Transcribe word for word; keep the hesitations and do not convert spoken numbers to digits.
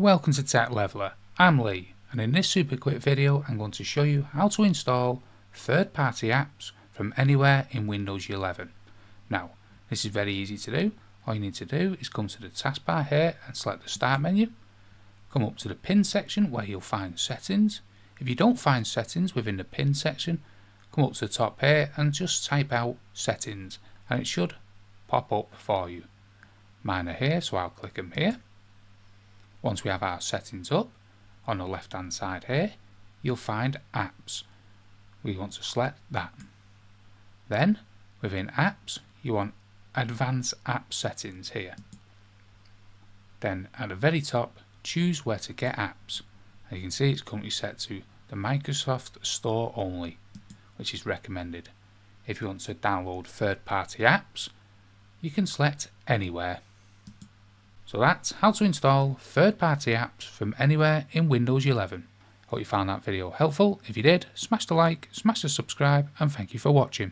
Welcome to Tech Leveller, I'm Lee, and in this super quick video I'm going to show you how to install third party apps from anywhere in Windows eleven. Now this is very easy to do. All you need to do is come to the taskbar here and select the start menu, come up to the pin section where you'll find settings. If you don't find settings within the pin section, come up to the top here and just type out settings and it should pop up for you. Mine are here, so I'll click them here. Once we have our settings up, on the left hand side here you'll find apps. We want to select that. Then within apps you want advanced app settings here. Then at the very top choose where to get apps. As you can see, it's currently set to the Microsoft Store only, which is recommended. If you want to download third party apps, you can select anywhere. So that's how to install third party apps from anywhere in Windows eleven. Hope you found that video helpful. If you did, smash the like, smash the subscribe, and thank you for watching.